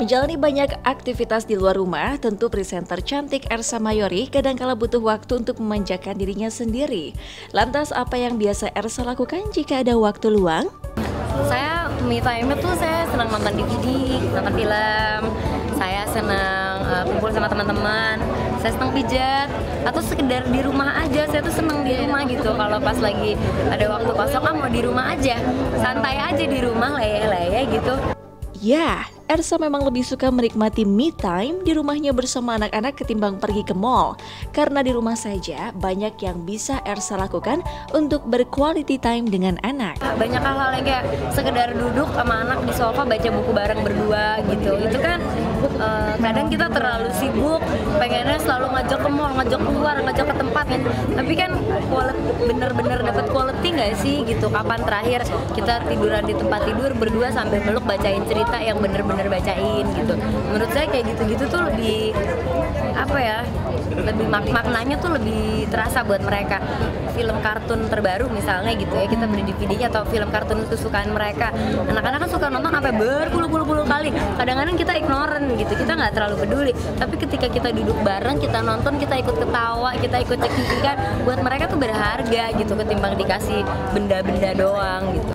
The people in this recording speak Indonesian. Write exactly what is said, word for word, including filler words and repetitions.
Menjalani banyak aktivitas di luar rumah, tentu presenter cantik Ersa Mayori kadangkala butuh waktu untuk memanjakan dirinya sendiri. Lantas apa yang biasa Ersa lakukan jika ada waktu luang? Saya me time itu saya senang nonton D V D, nonton film, saya senang uh, kumpul sama teman-teman, saya senang pijat, atau sekedar di rumah aja. Saya tuh senang di rumah gitu, kalau pas lagi ada waktu kosong kan mau di rumah aja, santai aja di rumah, leyeh-leyeh gitu. Ya, Ersa memang lebih suka menikmati me time di rumahnya bersama anak-anak ketimbang pergi ke mall. Karena di rumah saja banyak yang bisa Ersa lakukan untuk berquality time dengan anak. Banyak hal-hal yang kayak sekedar duduk sama anak di sofa baca buku bareng berdua gitu. Itu kan uh, kadang kita terlalu sibuk, pengennya selalu ngajak ke mall, ngajak keluar, ngajak ke tempat kan. Tapi kan bener-bener dapat quality nggak sih gitu? Kapan terakhir kita tiduran di tempat tidur berdua sambil meluk bacain cerita yang bener-bener bacain gitu. Menurut saya kayak gitu-gitu tuh lebih apa ya, lebih mak maknanya tuh lebih terasa buat mereka. Film kartun terbaru misalnya gitu ya, kita beli D V D-nya atau film kartun kesukaan mereka. Anak-anak kan suka nonton sampai berpuluh-puluh kali. Kadang-kadang kita ignoran gitu, kita nggak terlalu peduli. Tapi ketika kita duduk bareng, kita nonton, kita ikut ketawa, kita ikut cekikikan, buat mereka tuh berharga gitu, ketimbang dikasih benda-benda doang gitu.